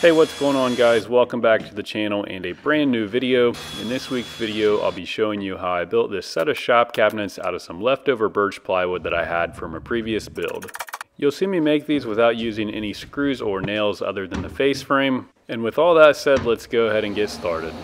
Hey, what's going on, guys? Welcome back to the channel and a brand new video. In this week's video, I'll be showing you how I built this set of shop cabinets out of some leftover birch plywood that I had from a previous build. You'll see me make these without using any screws or nails other than the face frame. And with all that said, let's go ahead and get started.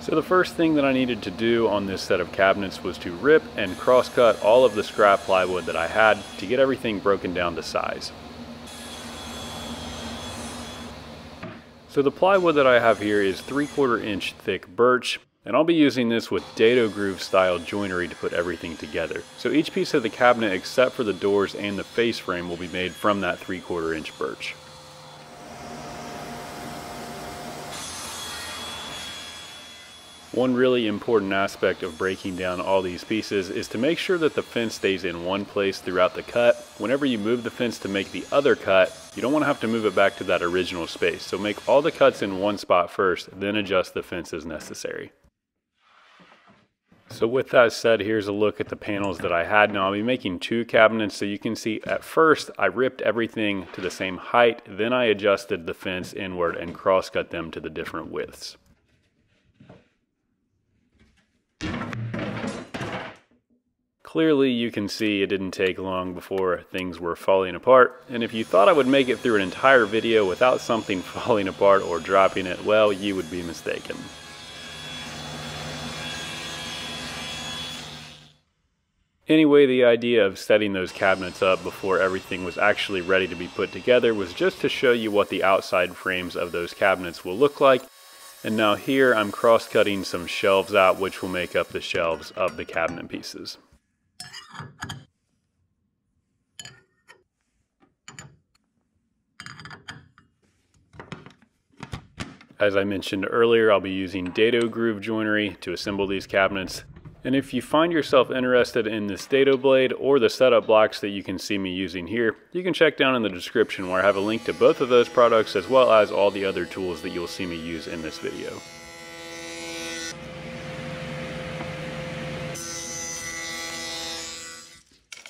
So the first thing that I needed to do on this set of cabinets was to rip and cross-cut all of the scrap plywood that I had to get everything broken down to size. So the plywood that I have here is 3/4 inch thick birch, and I'll be using this with dado groove style joinery to put everything together. So each piece of the cabinet except for the doors and the face frame will be made from that 3/4 inch birch. One really important aspect of breaking down all these pieces is to make sure that the fence stays in one place throughout the cut. Whenever you move the fence to make the other cut, you don't want to have to move it back to that original space. So make all the cuts in one spot first, then adjust the fence as necessary. So with that said, here's a look at the panels that I had. Now I'll be making two cabinets, so you can see at first I ripped everything to the same height, then I adjusted the fence inward and cross-cut them to the different widths. Clearly you can see it didn't take long before things were falling apart, and if you thought I would make it through an entire video without something falling apart or dropping it, well, you would be mistaken. Anyway, the idea of setting those cabinets up before everything was actually ready to be put together was just to show you what the outside frames of those cabinets will look like. And now here I'm cross-cutting some shelves out, which will make up the shelves of the cabinet pieces. As I mentioned earlier, I'll be using dado groove joinery to assemble these cabinets. And if you find yourself interested in this dado blade or the setup blocks that you can see me using here, you can check down in the description where I have a link to both of those products as well as all the other tools that you'll see me use in this video.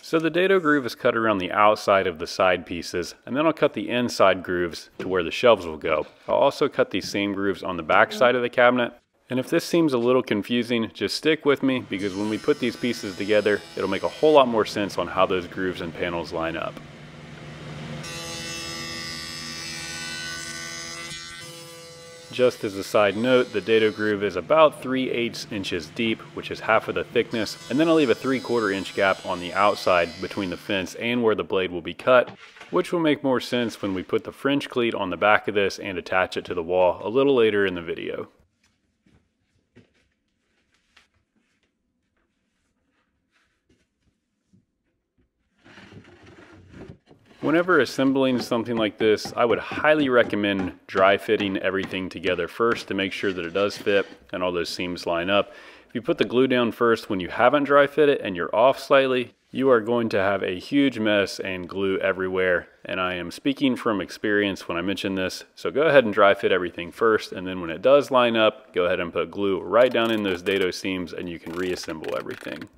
So the dado groove is cut around the outside of the side pieces, and then I'll cut the inside grooves to where the shelves will go. I'll also cut these same grooves on the back side of the cabinet. And if this seems a little confusing, just stick with me, because when we put these pieces together, it'll make a whole lot more sense on how those grooves and panels line up. Just as a side note, the dado groove is about 3/8 inches deep, which is half of the thickness, and then I'll leave a 3/4 inch gap on the outside between the fence and where the blade will be cut, which will make more sense when we put the French cleat on the back of this and attach it to the wall a little later in the video. Whenever assembling something like this, I would highly recommend dry fitting everything together first to make sure that it does fit and all those seams line up. If you put the glue down first when you haven't dry fit it and you're off slightly, you are going to have a huge mess and glue everywhere. And I am speaking from experience when I mention this, so go ahead and dry fit everything first, and then when it does line up, go ahead and put glue right down in those dado seams and you can reassemble everything.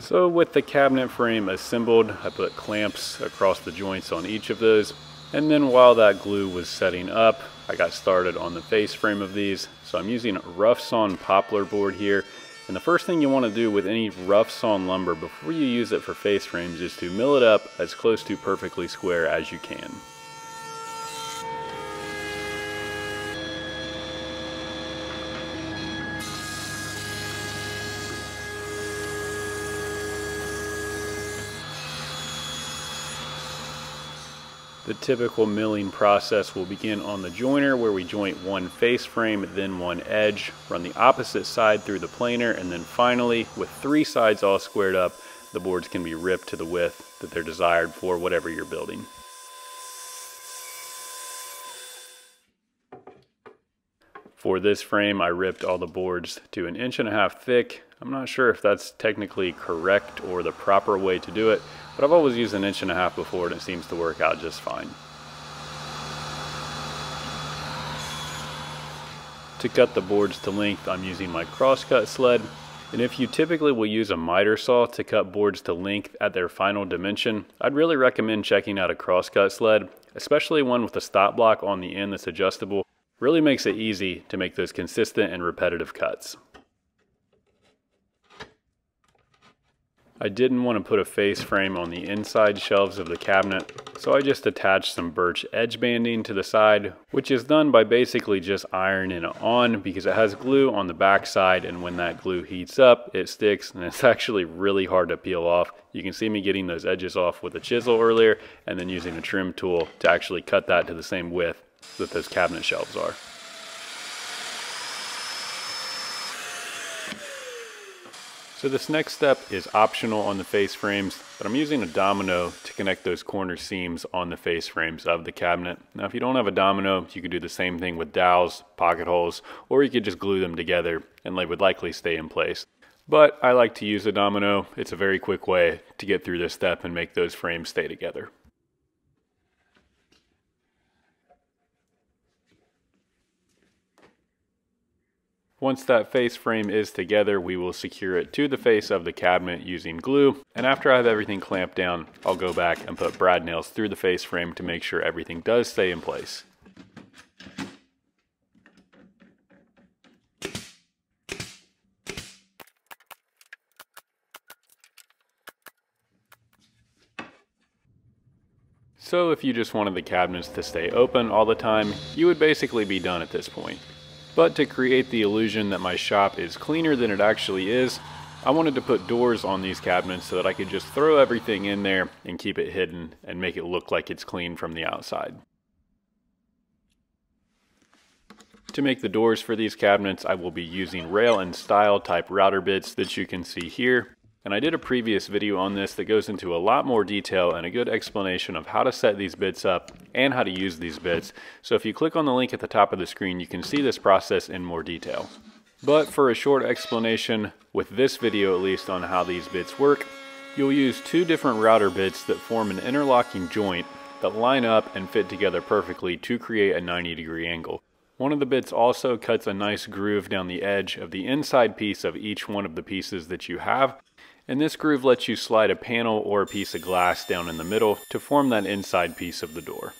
So with the cabinet frame assembled, I put clamps across the joints on each of those. And then while that glue was setting up, I got started on the face frame of these. So I'm using rough sawn poplar board here. And the first thing you want to do with any rough sawn lumber before you use it for face frames is to mill it up as close to perfectly square as you can. The typical milling process will begin on the joiner, where we joint one face frame, then one edge, run the opposite side through the planer, and then finally, with three sides all squared up, the boards can be ripped to the width that they're desired for whatever you're building. For this frame, I ripped all the boards to 1.5 inches thick. I'm not sure if that's technically correct or the proper way to do it, but I've always used 1.5 inches before and it seems to work out just fine. To cut the boards to length, I'm using my crosscut sled. And if you typically will use a miter saw to cut boards to length at their final dimension, I'd really recommend checking out a crosscut sled, especially one with a stop block on the end that's adjustable. Really makes it easy to make those consistent and repetitive cuts. I didn't want to put a face frame on the inside shelves of the cabinet, so I just attached some birch edge banding to the side, which is done by basically just ironing it on because it has glue on the back side, and when that glue heats up, it sticks and it's actually really hard to peel off. You can see me getting those edges off with a chisel earlier and then using a trim tool to actually cut that to the same width that those cabinet shelves are. So this next step is optional on the face frames, but I'm using a domino to connect those corner seams on the face frames of the cabinet. Now if you don't have a domino, you could do the same thing with dowels, pocket holes, or you could just glue them together and they would likely stay in place. But I like to use a domino. It's a very quick way to get through this step and make those frames stay together. Once that face frame is together, we will secure it to the face of the cabinet using glue. And after I have everything clamped down, I'll go back and put brad nails through the face frame to make sure everything does stay in place. So if you just wanted the cabinets to stay open all the time, you would basically be done at this point. But to create the illusion that my shop is cleaner than it actually is, I wanted to put doors on these cabinets so that I could just throw everything in there and keep it hidden and make it look like it's clean from the outside. To make the doors for these cabinets, I will be using rail and style type router bits that you can see here. And I did a previous video on this that goes into a lot more detail and a good explanation of how to set these bits up and how to use these bits. So if you click on the link at the top of the screen, you can see this process in more detail. But for a short explanation, with this video at least, on how these bits work, you'll use two different router bits that form an interlocking joint that line up and fit together perfectly to create a 90-degree angle. One of the bits also cuts a nice groove down the edge of the inside piece of each one of the pieces that you have. And this groove lets you slide a panel or a piece of glass down in the middle to form that inside piece of the door.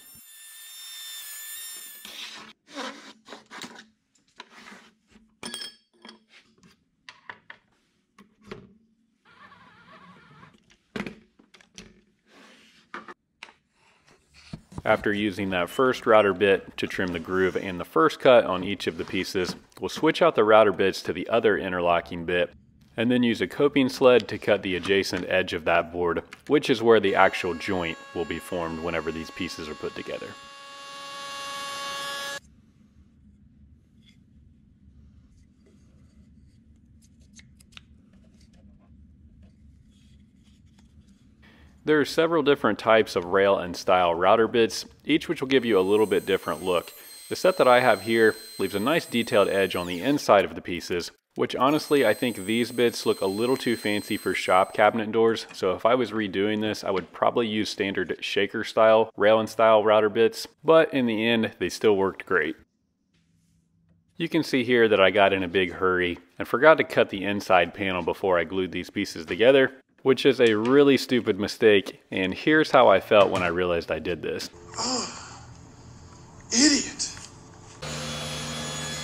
After using that first router bit to trim the groove and the first cut on each of the pieces, we'll switch out the router bits to the other interlocking bit, and then use a coping sled to cut the adjacent edge of that board, which is where the actual joint will be formed whenever these pieces are put together. There are several different types of rail and style router bits, each which will give you a little bit different look. The set that I have here leaves a nice detailed edge on the inside of the pieces, which honestly, I think these bits look a little too fancy for shop cabinet doors. So if I was redoing this, I would probably use standard shaker style, rail and style router bits, but in the end, they still worked great. You can see here that I got in a big hurry and forgot to cut the inside panel before I glued these pieces together, which is a really stupid mistake. And here's how I felt when I realized I did this. Oh, idiot.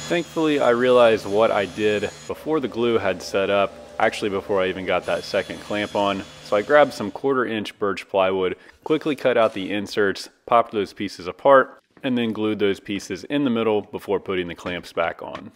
Thankfully, I realized what I did before the glue had set up, actually before I even got that second clamp on. So I grabbed some 1/4 inch birch plywood, quickly cut out the inserts, popped those pieces apart, and then glued those pieces in the middle before putting the clamps back on.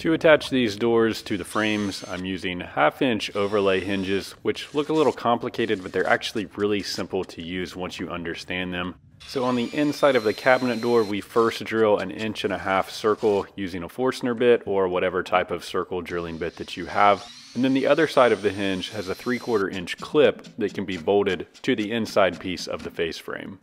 To attach these doors to the frames, I'm using 1/2 inch overlay hinges, which look a little complicated, but they're actually really simple to use once you understand them. So on the inside of the cabinet door, we first drill 1.5-inch circle using a Forstner bit or whatever type of circle drilling bit that you have. And then the other side of the hinge has a 3/4-inch clip that can be bolted to the inside piece of the face frame.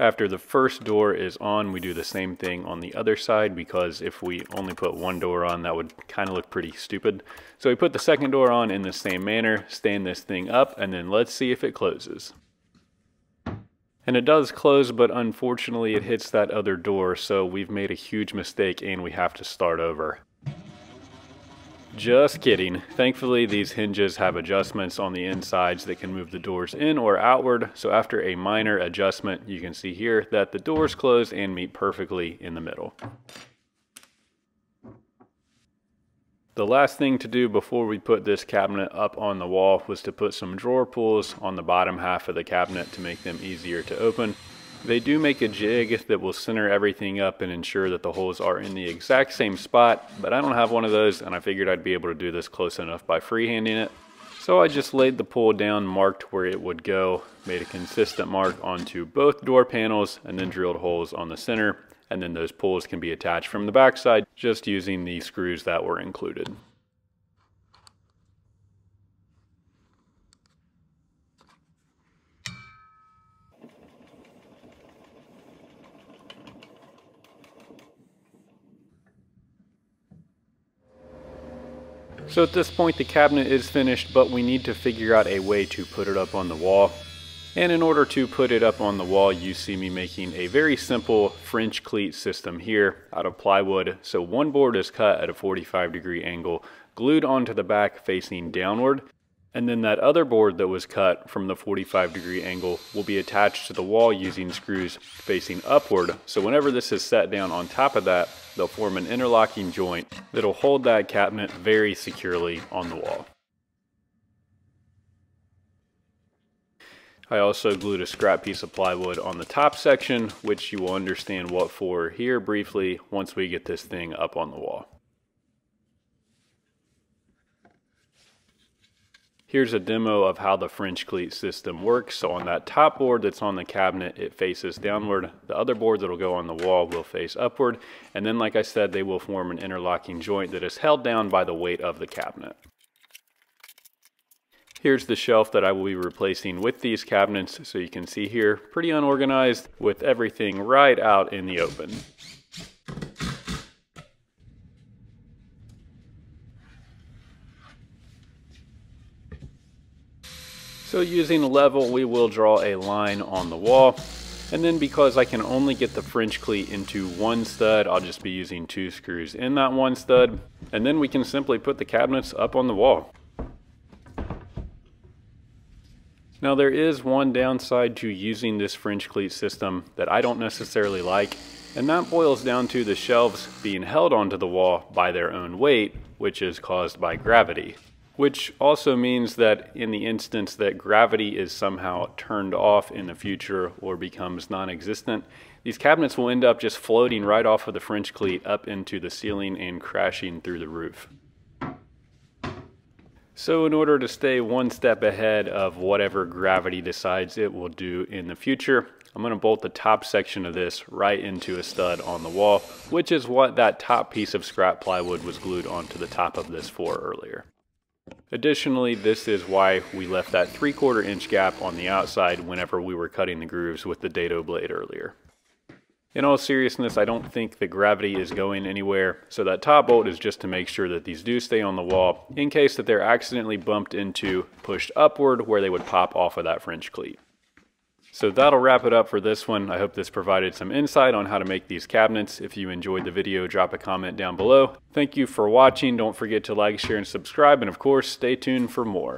After the first door is on, we do the same thing on the other side, because if we only put one door on, that would kind of look pretty stupid. So we put the second door on in the same manner, stand this thing up, and then let's see if it closes. And it does close, but unfortunately it hits that other door, so we've made a huge mistake and we have to start over. Just kidding. Thankfully, these hinges have adjustments on the insides that can move the doors in or outward. So after a minor adjustment, you can see here that the doors close and meet perfectly in the middle. The last thing to do before we put this cabinet up on the wall was to put some drawer pulls on the bottom half of the cabinet to make them easier to open. They do make a jig that will center everything up and ensure that the holes are in the exact same spot, but I don't have one of those and I figured I'd be able to do this close enough by freehanding it. So I just laid the pull down, marked where it would go, made a consistent mark onto both door panels, and then drilled holes on the center, and then those pulls can be attached from the backside just using the screws that were included. So at this point the cabinet is finished, but we need to figure out a way to put it up on the wall. And in order to put it up on the wall, you see me making a very simple French cleat system here out of plywood. So one board is cut at a 45-degree angle, glued onto the back facing downward, and then that other board that was cut from the 45-degree angle will be attached to the wall using screws facing upward. So whenever this is set down on top of that, they'll form an interlocking joint that'll hold that cabinet very securely on the wall. I also glued a scrap piece of plywood on the top section, which you will understand what for here briefly once we get this thing up on the wall. Here's a demo of how the French cleat system works. So on that top board that's on the cabinet, it faces downward. The other board that'll go on the wall will face upward. And then, like I said, they will form an interlocking joint that is held down by the weight of the cabinet. Here's the shelf that I will be replacing with these cabinets. So you can see here, pretty unorganized with everything right out in the open. So using a level, we will draw a line on the wall. And then because I can only get the French cleat into one stud, I'll just be using 2 screws in that one stud. And then we can simply put the cabinets up on the wall. Now there is one downside to using this French cleat system that I don't necessarily like, and that boils down to the shelves being held onto the wall by their own weight, which is caused by gravity. Which also means that in the instance that gravity is somehow turned off in the future or becomes non-existent, these cabinets will end up just floating right off of the French cleat up into the ceiling and crashing through the roof. So in order to stay one step ahead of whatever gravity decides it will do in the future, I'm going to bolt the top section of this right into a stud on the wall, which is what that top piece of scrap plywood was glued onto the top of this for earlier. Additionally, this is why we left that 3/4-inch gap on the outside whenever we were cutting the grooves with the dado blade earlier. In all seriousness, I don't think the gravity is going anywhere, so that top bolt is just to make sure that these do stay on the wall in case that they're accidentally bumped into, pushed upward where they would pop off of that French cleat. So that'll wrap it up for this one. I hope this provided some insight on how to make these cabinets. If you enjoyed the video, drop a comment down below. Thank you for watching. Don't forget to like, share, and subscribe. And of course, stay tuned for more.